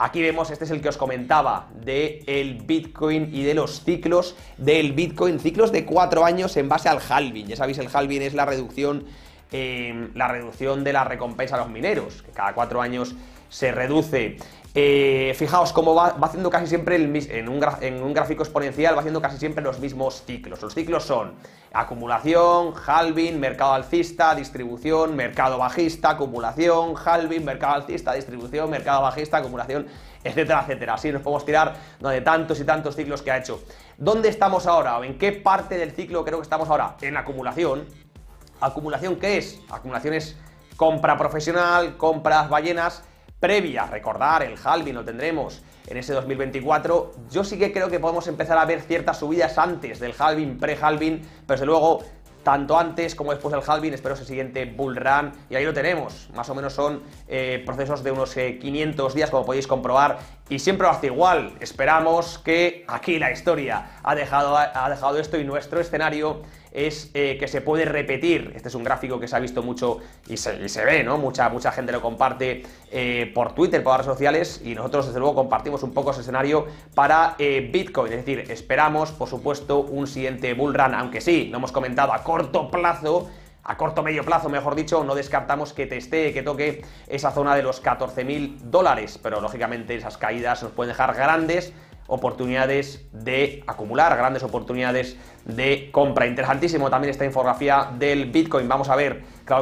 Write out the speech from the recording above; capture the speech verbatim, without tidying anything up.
Aquí vemos, este es el que os comentaba, del Bitcoin y de los ciclos del Bitcoin, ciclos de cuatro años en base al halving. Ya sabéis, el halving es la reducción, eh, la reducción de la recompensa a los mineros, que cada cuatro años se reduce. Eh, fijaos cómo va, va haciendo casi siempre, el, en, un graf, en un gráfico exponencial, va haciendo casi siempre los mismos ciclos. Los ciclos son acumulación, halving, mercado alcista, distribución, mercado bajista, acumulación, halving, mercado alcista, distribución, mercado bajista, acumulación, etcétera, etcétera. Así nos podemos tirar de tantos y tantos ciclos que ha hecho. ¿Dónde estamos ahora? ¿O en qué parte del ciclo creo que estamos ahora? En la acumulación. ¿Acumulación qué es? Acumulación es compra profesional, compras ballenas previa, recordar, el halving lo tendremos en ese dos mil veinticuatro. Yo sí que creo que podemos empezar a ver ciertas subidas antes del halving, pre-halving, pero desde luego, tanto antes como después del halving, espero ese siguiente bull run, y ahí lo tenemos. Más o menos son eh, procesos de unos eh, quinientos días, como podéis comprobar, y siempre lo hace igual. Esperamos que aquí la historia ha dejado, ha dejado esto, y nuestro escenario es eh, que se puede repetir. Este es un gráfico que se ha visto mucho y se, y se ve, ¿no? Mucha, mucha gente lo comparte eh, por Twitter, por las redes sociales, y nosotros desde luego compartimos un poco ese escenario para eh, Bitcoin. Es decir, esperamos, por supuesto, un siguiente bull run, aunque sí, lo hemos comentado, a corto plazo, a corto medio plazo, mejor dicho, no descartamos que testee, que toque esa zona de los catorce mil dólares, pero lógicamente esas caídas nos pueden dejar grandes oportunidades de acumular, grandes oportunidades de compra. Interesantísimo también esta infografía del Bitcoin. Vamos a ver, claro.